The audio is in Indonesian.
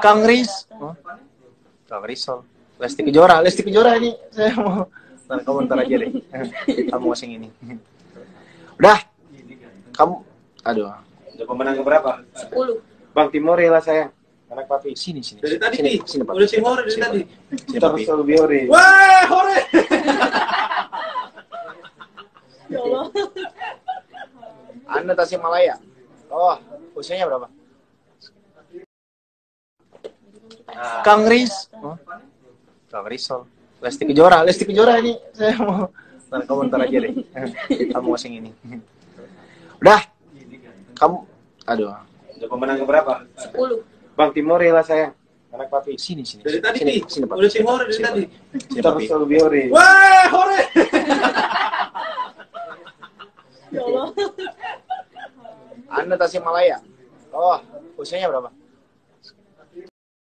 Kang Rizal, Lesti Kejora ini saya mau komentar aja deh. Kamu asing ini. Udah. Kamu aduh. Udah pemenang berapa? 10. Bang Timur rela saya. Anak papi sini. Dari tadi nih. Udah si Hore dari tadi. Terus selalu Biore. Wah, Hore. Ya Allah. Anda Tasikmalaya. Oh, usianya berapa? Kang Rizal, Lesti Kejora ini saya mau komentar aja deh. Kamu asing ini. Udah. Kamu aduh. Udah pemenang berapa? 10. Bang Timur rela saya. Anak papi sini. Dari tadi nih. Udah si Hore dari tadi. Terus selalu Biore. Wah, Hore. Ya Allah. Anda Tasikmalaya. Oh, usianya berapa?